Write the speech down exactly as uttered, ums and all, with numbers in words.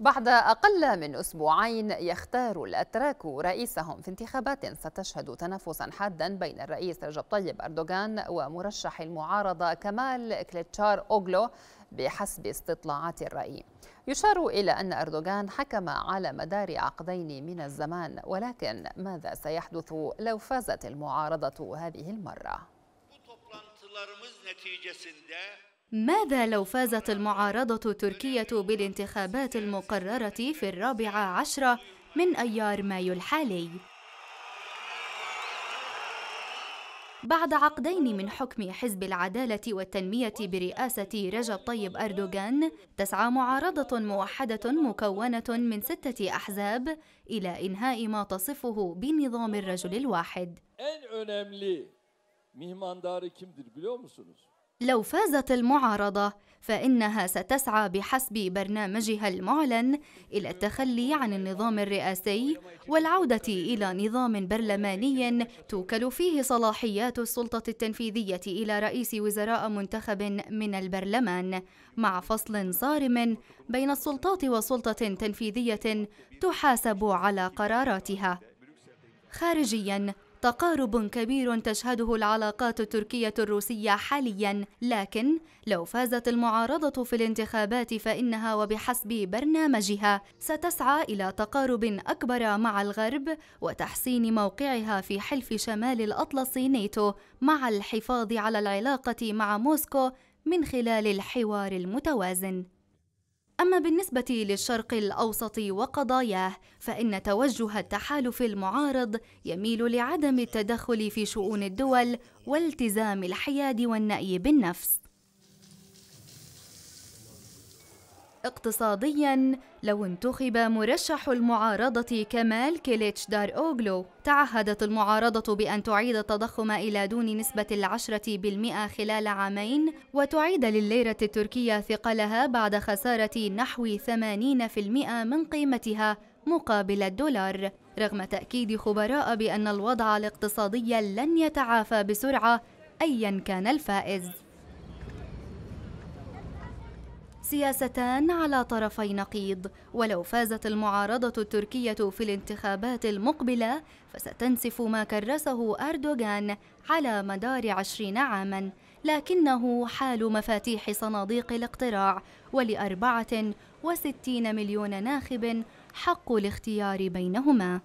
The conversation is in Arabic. بعد أقل من أسبوعين يختار الأتراك رئيسهم في انتخابات ستشهد تنافسا حادا بين الرئيس رجب طيب أردوغان ومرشح المعارضة كمال كليتشار أوغلو بحسب استطلاعات الرأي. يشار إلى أن أردوغان حكم على مدار عقدين من الزمان، ولكن ماذا سيحدث لو فازت المعارضة هذه المرة؟ ماذا لو فازت المعارضة التركية بالانتخابات المقررة في الرابعة عشرة من أيار مايو الحالي؟ بعد عقدين من حكم حزب العدالة والتنمية برئاسة رجب طيب أردوغان، تسعى معارضة موحدة مكونة من ستة أحزاب إلى إنهاء ما تصفه بنظام الرجل الواحد. لو فازت المعارضة فإنها ستسعى بحسب برنامجها المعلن إلى التخلي عن النظام الرئاسي والعودة إلى نظام برلماني توكل فيه صلاحيات السلطة التنفيذية إلى رئيس وزراء منتخب من البرلمان، مع فصل صارم بين السلطات وسلطة تنفيذية تحاسب على قراراتها. خارجياً، تقارب كبير تشهده العلاقات التركية الروسية حاليا، لكن لو فازت المعارضة في الانتخابات فإنها وبحسب برنامجها ستسعى إلى تقارب أكبر مع الغرب وتحسين موقعها في حلف شمال الأطلس ناتو، مع الحفاظ على العلاقة مع موسكو من خلال الحوار المتوازن. أما بالنسبة للشرق الأوسط وقضاياه، فإن توجه التحالف المعارض يميل لعدم التدخل في شؤون الدول والتزام الحياد والنأي بالنفس. اقتصادياً، لو انتخب مرشح المعارضة كمال كليتشار أوغلو، تعهدت المعارضة بأن تعيد التضخم إلى دون نسبة العشرة بالمئة خلال عامين، وتعيد لليرة التركية ثقلها بعد خسارة نحو ثمانين بالمئة من قيمتها مقابل الدولار، رغم تأكيد خبراء بأن الوضع الاقتصادي لن يتعافى بسرعة أياً كان الفائز. سياستان على طرفي نقيض، ولو فازت المعارضة التركية في الانتخابات المقبلة فستنسف ما كرسه أردوغان على مدار عشرين عاماً، لكنه حال مفاتيح صناديق الاقتراع، ولأربعة وستين مليون ناخب حق الاختيار بينهما.